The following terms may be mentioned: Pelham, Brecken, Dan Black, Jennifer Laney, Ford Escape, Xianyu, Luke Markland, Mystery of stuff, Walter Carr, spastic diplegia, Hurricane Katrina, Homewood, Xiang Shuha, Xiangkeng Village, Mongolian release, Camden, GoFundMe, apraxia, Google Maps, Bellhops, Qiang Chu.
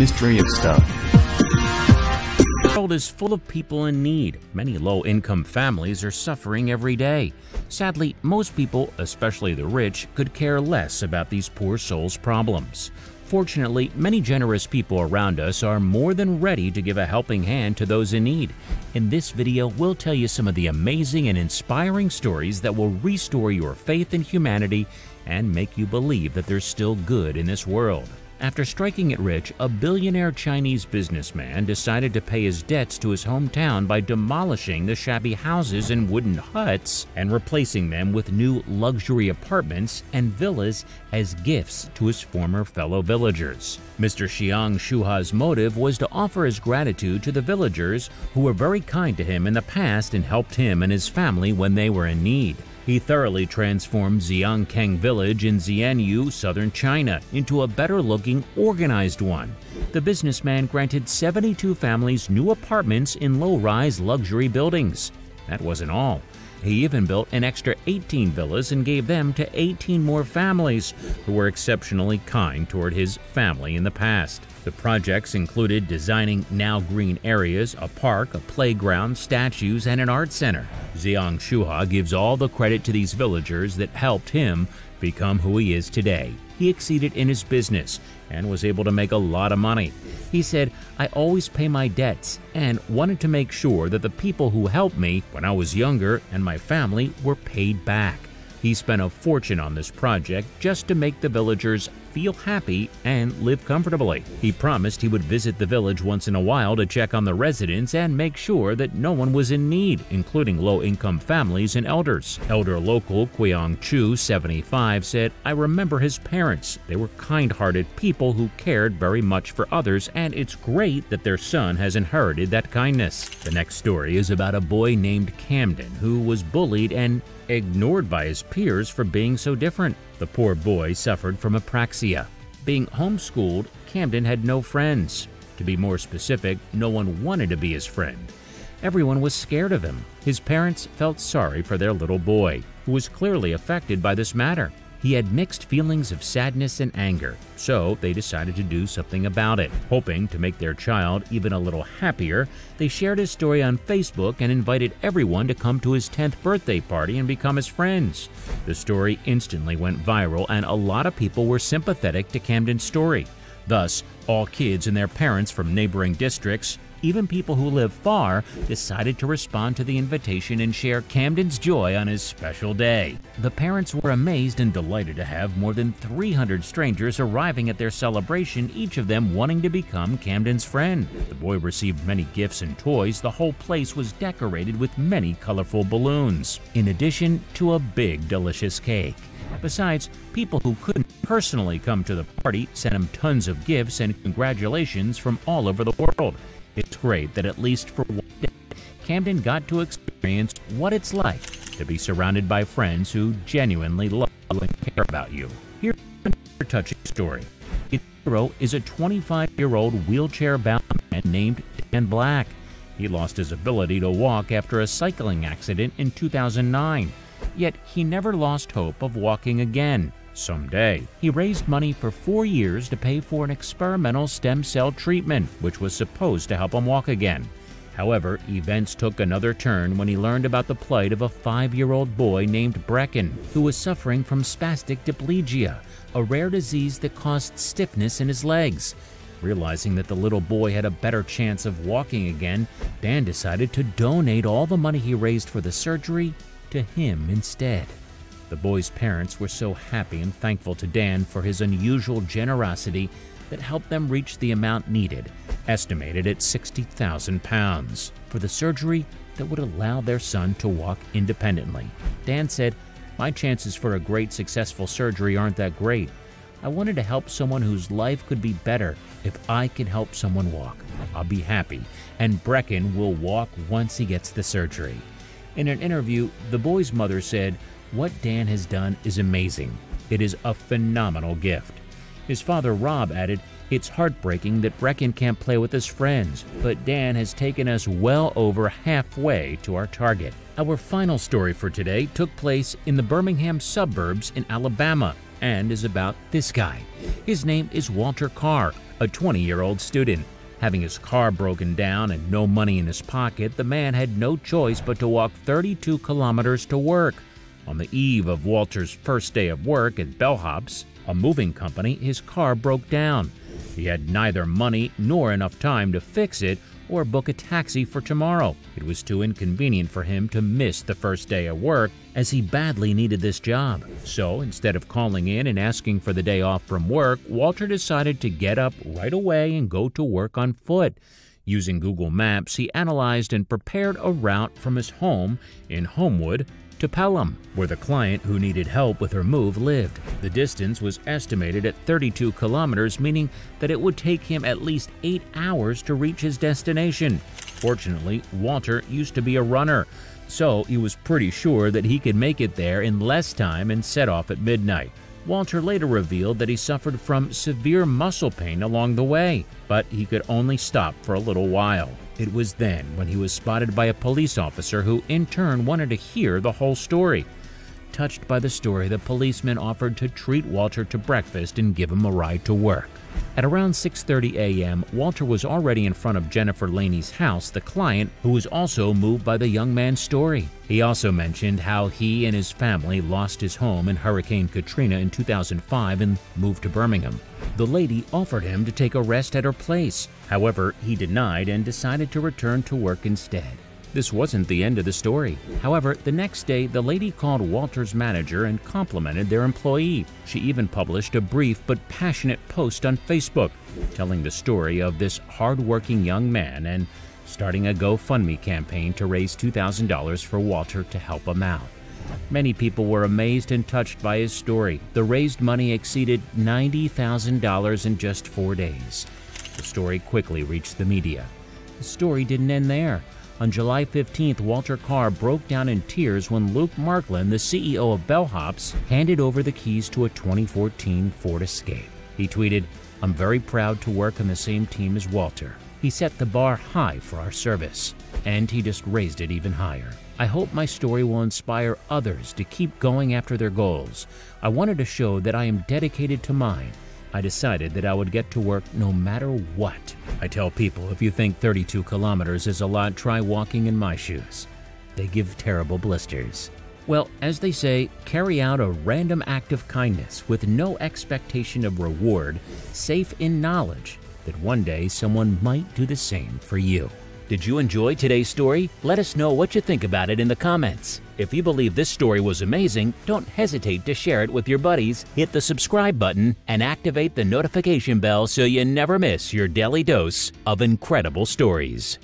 Mystery of Stuff. The world is full of people in need. Many low-income families are suffering every day. Sadly, most people, especially the rich, could care less about these poor souls' problems. Fortunately, many generous people around us are more than ready to give a helping hand to those in need. In this video, we'll tell you some of the amazing and inspiring stories that will restore your faith in humanity and make you believe that there's still good in this world. After striking it rich, a billionaire Chinese businessman decided to pay his debts to his hometown by demolishing the shabby houses and wooden huts and replacing them with new luxury apartments and villas as gifts to his former fellow villagers. Mr. Xiang Shuha's motive was to offer his gratitude to the villagers who were very kind to him in the past and helped him and his family when they were in need. He thoroughly transformed Xiangkeng Village in Xianyu, southern China, into a better-looking, organized one. The businessman granted 72 families new apartments in low-rise luxury buildings. That wasn't all. He even built an extra 18 villas and gave them to 18 more families who were exceptionally kind toward his family in the past. The projects included designing now green areas, a park, a playground, statues, and an art center. Xiang Shuha gives all the credit to these villagers that helped him become who he is today. He exceeded in his business and was able to make a lot of money. He said, "I always pay my debts and wanted to make sure that the people who helped me when I was younger and my family were paid back." He spent a fortune on this project just to make the villagers feel happy and live comfortably. He promised he would visit the village once in a while to check on the residents and make sure that no one was in need, including low-income families and elders. Elder local Qiang Chu, 75, said, "I remember his parents. They were kind-hearted people who cared very much for others, and it's great that their son has inherited that kindness." The next story is about a boy named Camden who was bullied and ignored by his peers for being so different. The poor boy suffered from apraxia. Being homeschooled, Camden had no friends. To be more specific, no one wanted to be his friend. Everyone was scared of him. His parents felt sorry for their little boy, who was clearly affected by this matter. He had mixed feelings of sadness and anger, so they decided to do something about it. Hoping to make their child even a little happier, they shared his story on Facebook and invited everyone to come to his 10th birthday party and become his friends. The story instantly went viral, and a lot of people were sympathetic to Camden's story. Thus, all kids and their parents from neighboring districts, even people who live far, decided to respond to the invitation and share Camden's joy on his special day. The parents were amazed and delighted to have more than 300 strangers arriving at their celebration, each of them wanting to become Camden's friend. The boy received many gifts and toys. The whole place was decorated with many colorful balloons, in addition to a big, delicious cake. Besides, people who couldn't personally come to the party sent him tons of gifts and congratulations from all over the world. It's great that at least for one day, Camden got to experience what it's like to be surrounded by friends who genuinely love and care about you. Here's another touching story. Its hero is a 25-year-old wheelchair-bound man named Dan Black. He lost his ability to walk after a cycling accident in 2009, yet he never lost hope of walking again. Someday. He raised money for 4 years to pay for an experimental stem cell treatment, which was supposed to help him walk again. However, events took another turn when he learned about the plight of a 5-year-old boy named Brecken, who was suffering from spastic diplegia, a rare disease that caused stiffness in his legs. Realizing that the little boy had a better chance of walking again, Dan decided to donate all the money he raised for the surgery to him instead. The boy's parents were so happy and thankful to Dan for his unusual generosity that helped them reach the amount needed, estimated at £60,000, for the surgery that would allow their son to walk independently. Dan said, "My chances for a great successful surgery aren't that great. I wanted to help someone whose life could be better. If I can help someone walk, I'll be happy, and Brecken will walk once he gets the surgery." In an interview, the boy's mother said, "What Dan has done is amazing. It is a phenomenal gift." His father, Rob, added, "It's heartbreaking that Brecken can't play with his friends, but Dan has taken us well over halfway to our target." Our final story for today took place in the Birmingham suburbs in Alabama and is about this guy. His name is Walter Carr, a 20-year-old student. Having his car broken down and no money in his pocket, the man had no choice but to walk 32 kilometers to work. On the eve of Walter's first day of work at Bellhops, a moving company, his car broke down. He had neither money nor enough time to fix it or book a taxi for tomorrow. It was too inconvenient for him to miss the first day of work, as he badly needed this job. So instead of calling in and asking for the day off from work, Walter decided to get up right away and go to work on foot. Using Google Maps, he analyzed and prepared a route from his home in Homewood to Pelham, where the client who needed help with her move lived. The distance was estimated at 32 kilometers, meaning that it would take him at least 8 hours to reach his destination. Fortunately, Walter used to be a runner, so he was pretty sure that he could make it there in less time and set off at midnight. Walter later revealed that he suffered from severe muscle pain along the way, but he could only stop for a little while. It was then when he was spotted by a police officer who in turn wanted to hear the whole story. Touched by the story, the policeman offered to treat Walter to breakfast and give him a ride to work. At around 6:30 a.m., Walter was already in front of Jennifer Laney's house, the client who was also moved by the young man's story. He also mentioned how he and his family lost his home in Hurricane Katrina in 2005 and moved to Birmingham. The lady offered him to take a rest at her place. However, he denied and decided to return to work instead. This wasn't the end of the story. However, the next day, the lady called Walter's manager and complimented their employee. She even published a brief but passionate post on Facebook, telling the story of this hardworking young man and starting a GoFundMe campaign to raise $2,000 for Walter to help him out. Many people were amazed and touched by his story. The raised money exceeded $90,000 in just 4 days. The story quickly reached the media. The story didn't end there. On July 15th, Walter Carr broke down in tears when Luke Markland, the CEO of Bellhops, handed over the keys to a 2014 Ford Escape. He tweeted, "I'm very proud to work on the same team as Walter. He set the bar high for our service, and he just raised it even higher. I hope my story will inspire others to keep going after their goals. I wanted to show that I am dedicated to mine. I decided that I would get to work no matter what. I tell people, if you think 32 kilometers is a lot, try walking in my shoes. They give terrible blisters." Well, as they say, carry out a random act of kindness with no expectation of reward, safe in knowledge that one day someone might do the same for you. Did you enjoy today's story? Let us know what you think about it in the comments. If you believe this story was amazing, don't hesitate to share it with your buddies, hit the subscribe button, and activate the notification bell so you never miss your daily dose of incredible stories.